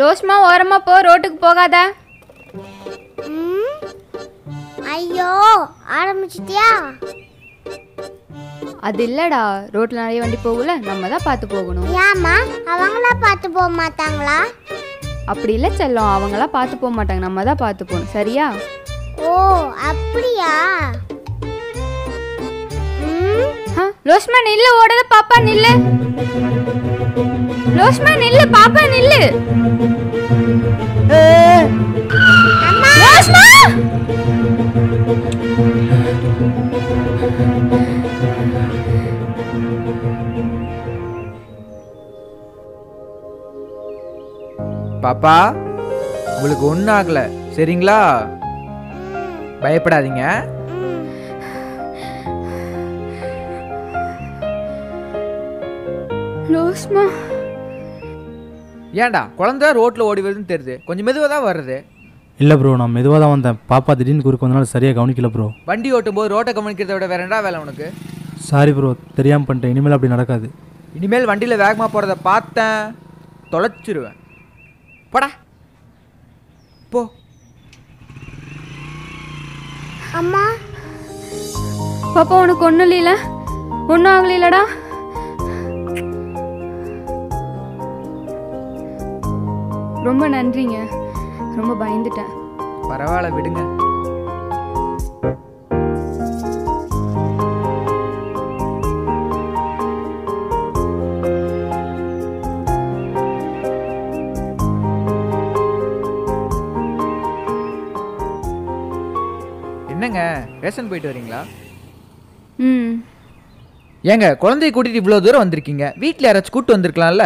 லோஸ்மா ஓரமா போ, ரோட்டுக்கு போகாத. ஐயோ ஆரம்பிச்சிட்டியா? அது இல்லடா, ரோட்ல நிறைய வண்டி போகல, நம்ம தான் பார்த்து போகணும். ஏமா அவங்களா பார்த்து போக மாட்டாங்களா? அப்படி இல்லை செல்லம், அவங்களா பார்த்து போக மாட்டாங்க, நம்ம தான் பார்த்து போகணும், சரியா? ஓ அப்படியா? லோஸ்மா நில்லு, ஓடாத பாப்பா நில்லு. லோஸ்மா நில்லு, பாப்பா நில்லு. லோஸ்மா பாப்பா, உங்களுக்கு ஒன்றும் ஆகல, சரிங்களா? பயப்படாதீங்க. லோஸ்மா ஏன்டா குழந்தை ரோட்டில் ஓடி வருதுன்னு தெரியுது, கொஞ்சம் மெதுவாக தான் வருது. இல்லை ப்ரோ, நான் மெதுவாக தான் வந்தேன். பாப்பா திடீர்னு குறுக்கு வந்தனால சரியாக கவனிக்கல ப்ரோ. வண்டி ஓட்டும் போது ரோட்டை கவனிக்கிறத விட வேறண்டா வேலை உனக்கு? சாரி ப்ரோ, தெரியாமல் பண்ணிட்டேன். இனிமேல் அப்படி நடக்காது. இனிமேல் வண்டியில் வேகமாக போகிறத பார்த்தேன் தொலைச்சிருவேன். போடா போ. அம்மா பாப்பா உனக்கு ஒன்றும் இல்லையில? ஒன்றும் ஆகலையிலடா? ரொம்ப நன்றிங்க, ரொம்ப பயந்துட்டேன். பரவாயில்ல விடுங்க. என்னங்க ரேஷன் போயிட்டு வரீங்களா? ஏங்க குழந்தைய கூட்டிட்டு இவ்வளவு தூரம் வந்திருக்கீங்க, வீட்டில் யாராச்சும் கூப்பிட்டு வந்திருக்கலாம்ல?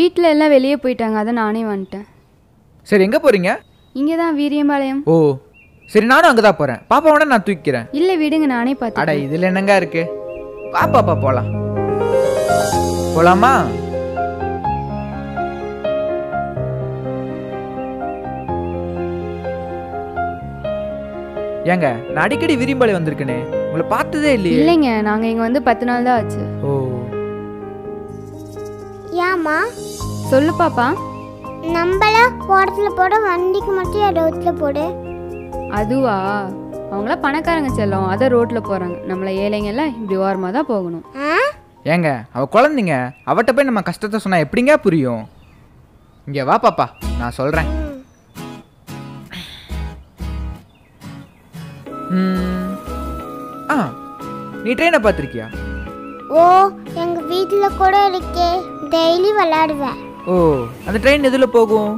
வீட்டில் எல்லாம் வெளியே போயிட்டாங்க, அதை நானே வந்துட்டேன். சரி எங்கே போகிறீங்க? இங்கே தான், வீரியம்பாளையம். ஓ சரி, நானும் அங்கே தான் போகிறேன். பாப்பாவோட நான் தூக்கிறேன். இல்லை விடுங்க, நானே பார்த்து. அடா இதில் என்னங்க இருக்கு? பாப்பாப்பா போகலாம். போகலாமா? ஏங்க நான் அடிக்கடி வீரியம்பாளையம் வந்திருக்கேனே, உங்களை பார்த்ததே இல்லையே? இல்லைங்க, நாங்கள் இங்கே வந்து 10 நாள் தான் ஆச்சு. ஓ ஏம்மா சொல்லு பாப்பா. நம்மள ஓரத்தில் போட, வண்டிக்கு மட்டும் ரோட்டில் போடு. அதுவா, அவங்களாம் பணக்காரங்க செல்லும், அதை ரோட்டில் போகிறாங்க. நம்மளை ஏழைங்கெல்லாம் இப்படி ஓரமாக தான் போகணும். ஏங்க அவள் குழந்தைங்க, அவட்ட போய் நம்ம கஷ்டத்தை சொன்னால் எப்படிங்க புரியும்? இங்கே வா பாப்பா, நான் சொல்கிறேன். ஆ நீ ட்ரெயினை பார்த்துருக்கியா? ஓ எங்கள் வீட்டில் கூட இருக்கே, டெய்லி விளையாடுவேன். ஓ அந்த ட்ரெயின் எதுல போகும்?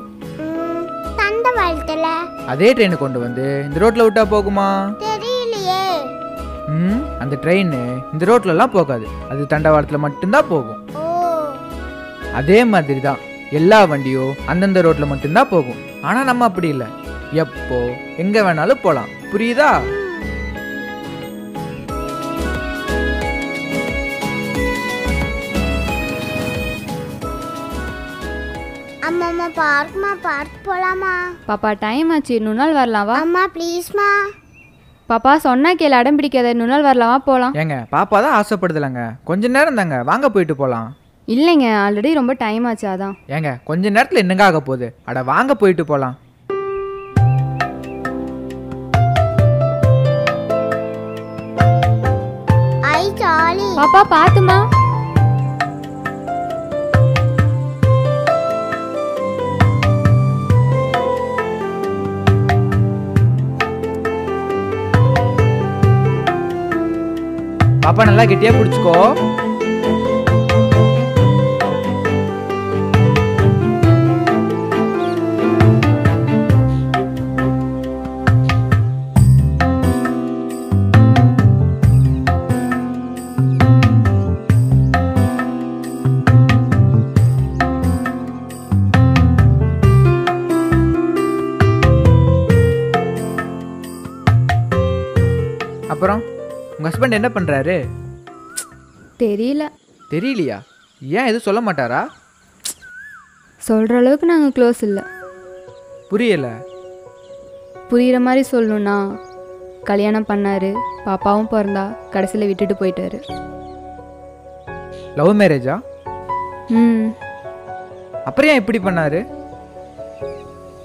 தண்டவாளத்துல. அதே ட்ரெயினை கொண்டு வந்து இந்த ரோட்ல விட்டா போகுமா? தெரியலையே. அந்த ட்ரெயின் இந்த ரோட்ல எல்லாம் போகாது, அது தண்டவாளத்துல மட்டும்தான் போகும். ஓ அதே மாதிரி தான் எல்லா வண்டியும் அந்தந்த ரோட்ல மட்டும்தான் போகும். ஆனா நம்ம அப்படி இல்லை, எப்போ எங்க வேணாலும் போலாம், புரியுதா? அம்மா பார்க்குமா, பார்க் போலாமா? பாப்பா டைம் ஆச்சு, இன்னொரு நாள் வரலாமா? அம்மா ப்ளீஸ்மா. பாப்பா சொன்னா கேளு, அடம் பிடிக்காத. இன்னொரு நாள் வரலாமா, போலாம்? ஏங்க பாப்பா தான் ஆசைப்படுதுலங்க, கொஞ்ச நேரம் தாங்க, வாங்க போயிட்டு போலாம். இல்லைங்க ஆல்ரெடி ரொம்ப டைம் ஆச்சு, அதான். ஏங்க கொஞ்ச நேரத்தில் என்னங்க ஆக போகுது, அட வாங்க போயிட்டு போலாம். ஐ ஜாலி பாப்பா, பாத்துமா. பாப்பா நல்லா கெட்டியா பிடிச்சுக்கோ. அப்புறம் உங்கள் ஹஸ்பண்ட் என்ன பண்ணுறாரு? தெரியல. தெரியலையா? ஏன் எதுவும் சொல்ல மாட்டாரா? சொல்கிற அளவுக்கு நாங்கள் க்ளோஸ் இல்லை. புரியலை? புரிகிற மாதிரி சொல்லணும்னா, கல்யாணம் பண்ணார், பாப்பாவும் பிறந்தா, கடைசியில் விட்டுட்டு போயிட்டாரு. லவ் மேரேஜா? அப்புறம் ஏன் இப்படி பண்ணார்?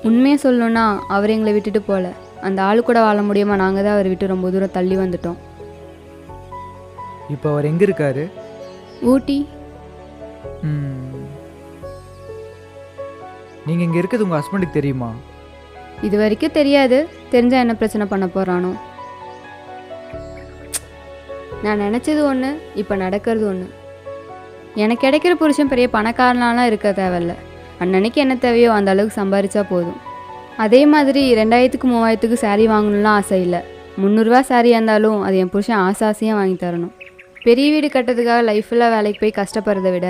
உண்மையை சொல்லணுன்னா அவர் எங்களை விட்டுட்டு போகல, அந்த ஆளு கூட வாழ முடியாமல் நாங்கள் தான் அவரை விட்டு ரொம்ப தூரம் தள்ளி வந்துட்டோம். இப்போ அவர் எங்கே இருக்காரு? ஊட்டி. நீங்கள் இங்கே இருக்கிறது உங்கள் ஹஸ்பண்டுக்கு தெரியுமா? இது வரைக்கும் தெரியாது, தெரிஞ்சால் என்ன பிரச்சனை பண்ண போகிறானோ. நான் நினச்சது ஒன்று, இப்போ நடக்கிறது ஒன்று. எனக்கு கிடைக்கிற புருஷன் பெரிய பணக்காரனாலாம் இருக்க தேவையில்ல. அன்னன்னைக்கு என்ன தேவையோ அந்த அளவுக்கு சம்பாதிச்சா போதும். அதே மாதிரி 2000-3000 சாரீ வாங்கணும்லாம் ஆசை இல்லை. 300 சாரியாக இருந்தாலும் அது என் புருஷன் ஆசாசியாக வாங்கி தரணும். பெரிய வீடு கட்டுறதுக்காக லைஃப்பில் வேலைக்கு போய் கஷ்டப்படுறதை விட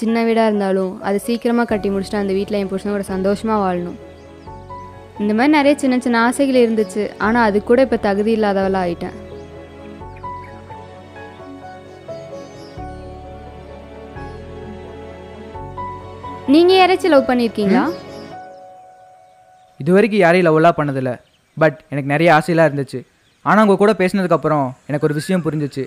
சின்ன வீடாக இருந்தாலும் அது சீக்கிரமாக கட்டி முடிச்சுட்டு அந்த வீட்டில் என் புருஷனோட சந்தோஷமாக வாழணும். இந்த மாதிரி நிறைய சின்ன சின்ன ஆசைகள் இருந்துச்சு. ஆனால் அது கூட இப்போ தகுதி இல்லாதவளாக ஆகிட்டேன். நீங்கள் யாராச்சும் லவ் பண்ணியிருக்கீங்களா? இது வரைக்கும் யாரையும் லவ்லாம் பண்ணதில்லை. பட் எனக்கு நிறைய ஆசையெல்லாம் இருந்துச்சு. ஆனால் அவங்க கூட பேசினதுக்கப்புறம் எனக்கு ஒரு விஷயம் புரிஞ்சிச்சு.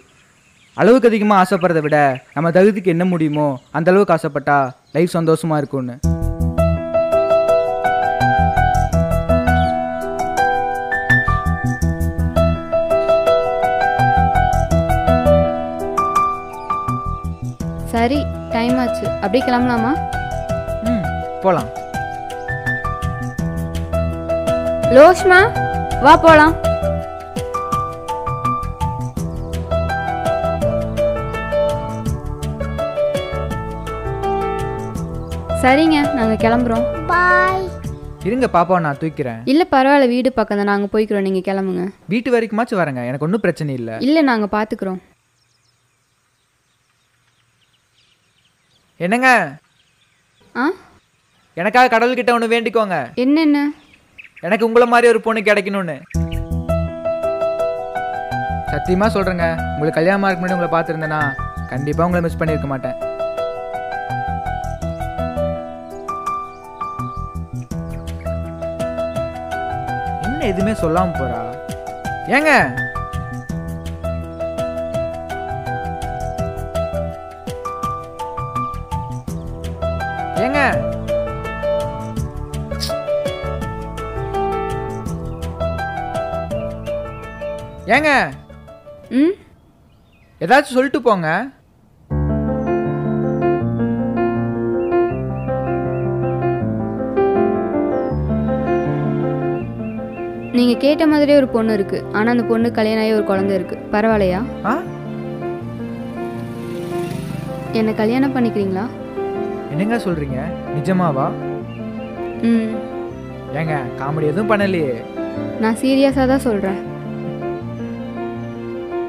அளவுக்கு அதிகமாக ஆசைப்படுறதை விட நம்ம தகுதிக்கு என்ன முடியுமோ அந்தளவுக்கு ஆசைப்பட்டா லைஃப் சந்தோஷமாக இருக்கும்னு. சரி, டைம் ஆச்சு. அப்படியே கிளம்பலாமா? போகலாம். லோஷ்மா வா போகலாம். சரிங்க, நாங்கள் கிளம்புறோம். பாய். இருங்க பாப்பா, நான் தூக்கிறேன். இல்லை பரவாயில்ல, வீடு பக்கம் தான், நாங்கள் போய்க்கிறோம். நீங்கள் கிளம்புங்க. வீட்டு வரைக்குமாச்சும் வரேங்க, எனக்கு ஒன்றும் பிரச்சனை இல்லை. இல்லை, நாங்கள் பார்த்துக்குறோம். என்னங்க ஆ, எனக்காக கடவுள்கிட்ட ஒன்று வேண்டிக்கோங்க. என்னென்ன? எனக்கு உங்களை மாதிரி ஒரு பொண்ணு கிடைக்கணும்னு. சத்தியமாக சொல்கிறேங்க, உங்களுக்கு கல்யாணம் ஆகிறதுக்கு முன்னாடி உங்களை பார்த்துருந்தேன்னா கண்டிப்பாக உங்களை மிஸ் பண்ணியிருக்க மாட்டேன். என்ன எதுவுமே சொல்லாமல் போறா? ஏங்க ஏங்க ஏங்க ம் ஏதாச்சும் சொல்லிட்டு போங்க. நீங்கள் கேட்ட மாதிரியே ஒரு பொண்ணு இருக்குது. ஆனால் அந்த பொண்ணு கல்யாணம் ஆகி ஒரு குழந்தை இருக்குது. பரவாயில்லையா? என்னை கல்யாணம் பண்ணிக்கிறீங்களா? என்னங்க சொல்கிறீங்க? நிஜமாவா? ம். ஏங்க காமெடி எதுவும் பண்ணலையே. நான் சீரியஸாக தான் சொல்கிறேன்.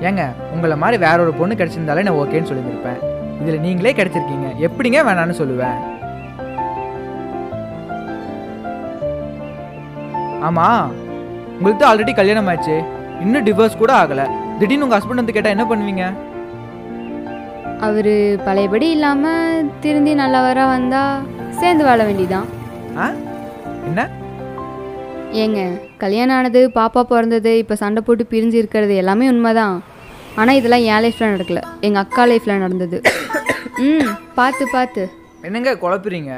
ஏங்க உங்களை மாதிரி வேற ஒரு பொண்ணு கிடைச்சிருந்தாலே நான் ஓகேன்னு சொல்லியிருப்பேன். இதில் நீங்களே கிடைச்சிருக்கீங்க, எப்படிங்க வேணான்னு சொல்லுவேன்? ஆமாம், உங்களுக்கு தான் ஆல்ரெடி கல்யாணம் ஆச்சு, இன்னும் டிவோர்ஸ் கூட ஆகலை. திடீர்னு உங்கள் ஹஸ்பண்ட் வந்து கேட்டால் என்ன பண்ணுவீங்க? அவர் பழையபடி இல்லாமல் திருந்தி நல்லவராக வந்தால் சேர்ந்து வாழ வேண்டியதான். ஆ, என்ன ஏங்க கல்யாணம் ஆனது, பாப்பா பிறந்தது, இப்போ சண்டை போட்டு பிரிஞ்சு இருக்கிறது எல்லாமே உண்மைதான். ஆனால் இதெல்லாம் என் லைஃப்பில் நடக்கலை, எங்கள் அக்கா லைஃப்பில் நடந்தது. ம், பார்த்து பார்த்து. என்னங்க குழப்புறீங்க?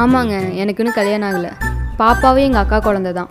ஆமாங்க, எனக்கு இன்னும் கல்யாணம் ஆகலை. பாப்பாவும் எங்கள் அக்கா குழந்தை தான்.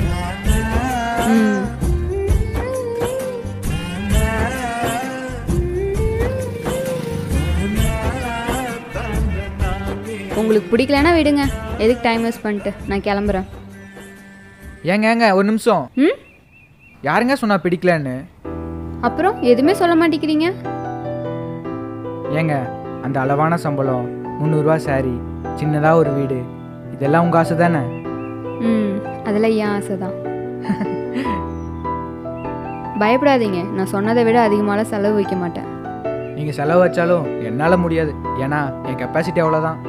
உங்களுக்கு பிடிக்கலன்னா விடுங்க, எதுக்கு டைம் வேஸ்ட் பண்ணிட்டு, நான் கிளம்புறேன். ஏங்க ஏங்க ஒரு நிமிஷம். ம். யாருங்க சொன்னா பிடிக்கலன்னு? அப்புறம் எதுவுமே சொல்ல மாட்டேங்கிறீங்க. ஏங்க அந்த அளவான சம்பளம், 300 சாரி, சின்னதாக ஒரு வீடு, இதெல்லாம் உங்கள் ஆசை தானே? ம், அதெல்லாம் ஏன் ஆசை தான். பயப்படாதீங்க, நான் சொன்னதை விட அதிகமாக செலவு வைக்க மாட்டேன். நீங்கள் செலவு வச்சாலும் என்னால் முடியாது, ஏன்னா என் கெப்பாசிட்டி அவ்வளோதான்.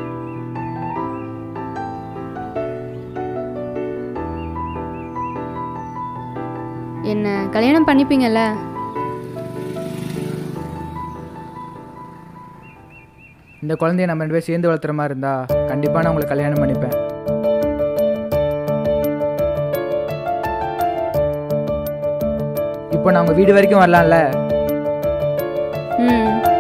கல்யாணம் பண்ணிப்பீங்கல்ல? இந்த குழந்தைய நம்ம ரெண்டு பேரும் சேர்ந்து வளர்த்துற மாதிரி இருந்தா கண்டிப்பா நான் உங்களுக்கு கல்யாணம் பண்ணிப்பேன். இப்போ நான் உங்க வீடு வரைக்கும் வரலாம்ல?